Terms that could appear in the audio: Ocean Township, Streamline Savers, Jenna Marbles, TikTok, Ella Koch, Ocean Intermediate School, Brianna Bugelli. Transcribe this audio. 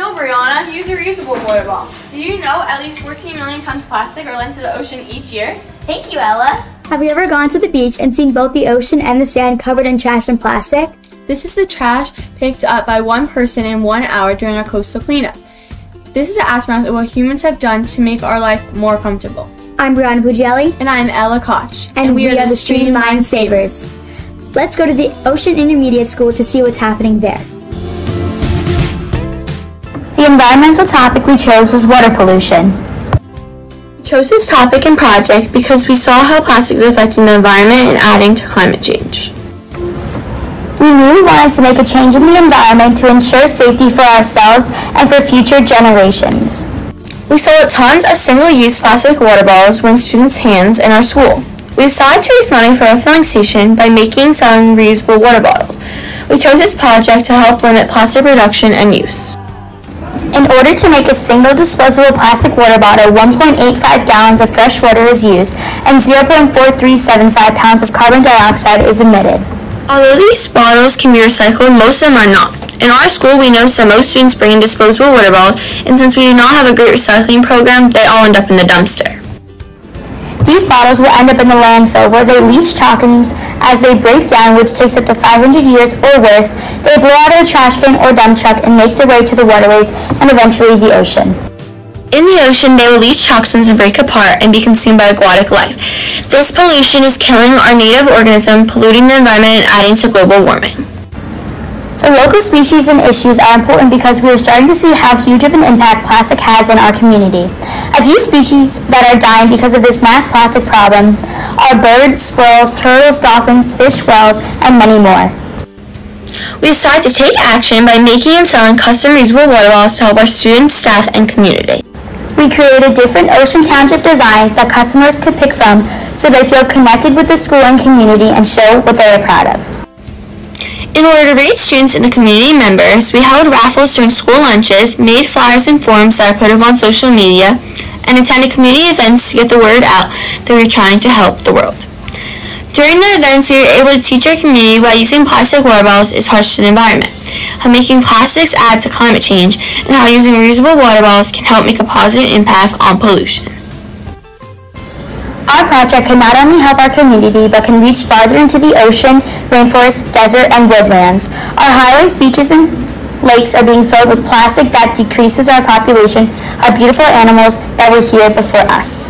No, Brianna, use your reusable water bottle. Did you know at least 14 million tons of plastic are lent to the ocean each year? Thank you, Ella. Have you ever gone to the beach and seen both the ocean and the sand covered in trash and plastic? This is the trash picked up by one person in 1 hour during our coastal cleanup. This is the aftermath of what humans have done to make our life more comfortable. I'm Brianna Bugelli. And I'm Ella Koch. And we are the Streamline Savers. Let's go to the Ocean Intermediate School to see what's happening there. The environmental topic we chose was water pollution. We chose this topic and project because we saw how plastics are affecting the environment and adding to climate change. We knew we wanted to make a change in the environment to ensure safety for ourselves and for future generations. We sold tons of single-use plastic water bottles were in students' hands in our school. We decided to raise money for a filling station by making and selling reusable water bottles. We chose this project to help limit plastic production and use. In order to make a single disposable plastic water bottle, 1.85 gallons of fresh water is used and 0.4375 pounds of carbon dioxide is emitted. Although these bottles can be recycled, most of them are not. In our school, we noticed that most students bring in disposable water bottles, and since we do not have a great recycling program, they all end up in the dumpster. These bottles will end up in the landfill where they leach toxins as they break down, which takes up to 500 years or worse. They blow out of a trash can or dump truck and make their way to the waterways and eventually the ocean. In the ocean, they will leach toxins and break apart and be consumed by aquatic life. This pollution is killing our native organism, polluting the environment, and adding to global warming. The local species and issues are important because we are starting to see how huge of an impact plastic has in our community. A few species that are dying because of this mass plastic problem are birds, squirrels, turtles, dolphins, fish, whales, and many more. We decided to take action by making and selling custom reusable water bottles to help our students, staff, and community. We created different Ocean Township designs that customers could pick from so they feel connected with the school and community and show what they are proud of. In order to reach students and the community members, we held raffles during school lunches, made flyers and forms that are put up on social media, and attended community events to get the word out that we are trying to help the world. During the events, we were able to teach our community why using plastic water bottles is harsh to the environment, how making plastics add to climate change, and how using reusable water bottles can help make a positive impact on pollution. Our project can not only help our community, but can reach farther into the ocean, rainforest, desert, and woodlands. Our highways, beaches, and lakes are being filled with plastic that decreases our population of beautiful animals that were here before us.